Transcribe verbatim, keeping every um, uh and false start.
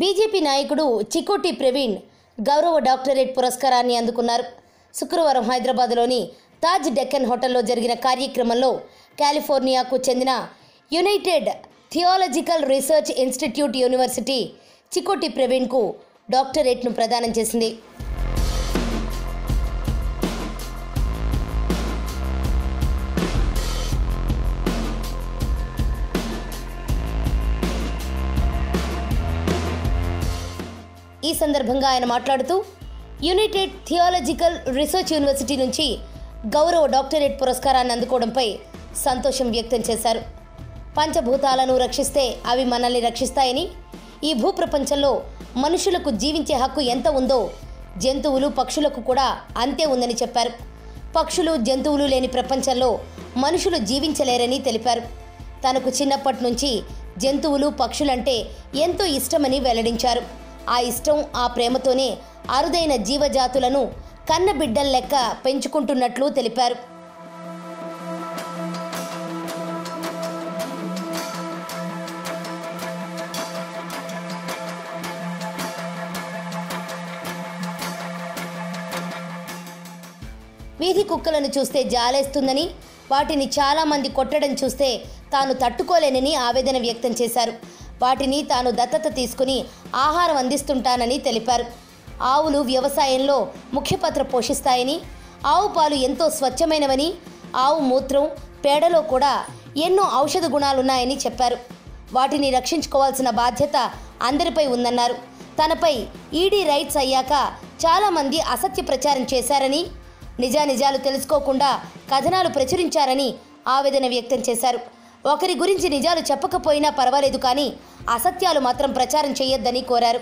BJP నాయకుడు చికోటి ప్రవీణ్ గౌరవ doctorate పురస్కారాన్ని అందుకున్నారు. శుక్రవారం హైదరాబాద్లోని తాజ్ డెక్కన్ హోటల్లో జరిగిన కార్యక్రమంలో కాలిఫోర్నియాకు చెందిన United theological research institute university Chikoti ప్రవీణ్కు డాక్టరేట్ను ప్రదానం చేసింది. ఈ సందర్భంగా ఆయన మాట్లాడుతూ, యునైటెడ్ థియాలజికల్ రీసెర్చ్ యూనివర్సిటీ నుంచి గౌరవ డాక్టరేట్ పురస్కారాన్ని అందుకోవడంపై సంతోషం వ్యక్తం చేశారు. పంచభూతాలను రక్షిస్తే అవి మనల్ని రక్షిస్తాయని, ఈ భూప్రపంచంలో మనుషులకు జీవించే హక్కు ఎంత ఉందో జంతువులు పక్షులకు కూడా అంతే ఉందని చెప్పారు. పక్షులు జంతువులు లేని ప్రపంచంలో మనుషులు జీవించలేరని తెలిపారు. తనకు చిన్నప్పటి నుంచి జంతువులు పక్షులంటే ఎంతో ఇష్టమని వెల్లడించారు. ఆ ఇష్టం ఆ ప్రేమతోనే అరుదైన జీవజాతులను కన్న బిడ్డల లెక్క పెంచుకుంటున్నట్లు తెలిపారు. వీధి కుక్కలను చూస్తే జాలేస్తుందని, వాటిని చాలామంది కొట్టడం చూస్తే తాను తట్టుకోలేనని ఆవేదన వ్యక్తం చేశారు. వాటిని తాను దత్తత తీసుకుని ఆహారం అందిస్తుంటానని తెలిపారు. ఆవులు వ్యవసాయంలో ముఖ్య పాత్ర పోషిస్తాయని, ఆవు పాలు ఎంతో స్వచ్ఛమైనవని, ఆవు మూత్రం పేడలో కూడా ఎన్నో ఔషధ గుణాలున్నాయని చెప్పారు. వాటిని రక్షించుకోవాల్సిన బాధ్యత అందరిపై ఉందన్నారు. తనపై ఈడీ రైట్స్ అయ్యాక చాలామంది అసత్య ప్రచారం చేశారని, నిజానిజాలు తెలుసుకోకుండా కథనాలు ప్రచురించారని ఆవేదన వ్యక్తం చేశారు. ఒకరి గురించి నిజాలు చెప్పకపోయినా పర్వాలేదు, కానీ అసత్యాలు మాత్రం ప్రచారం చేయొద్దని కోరారు.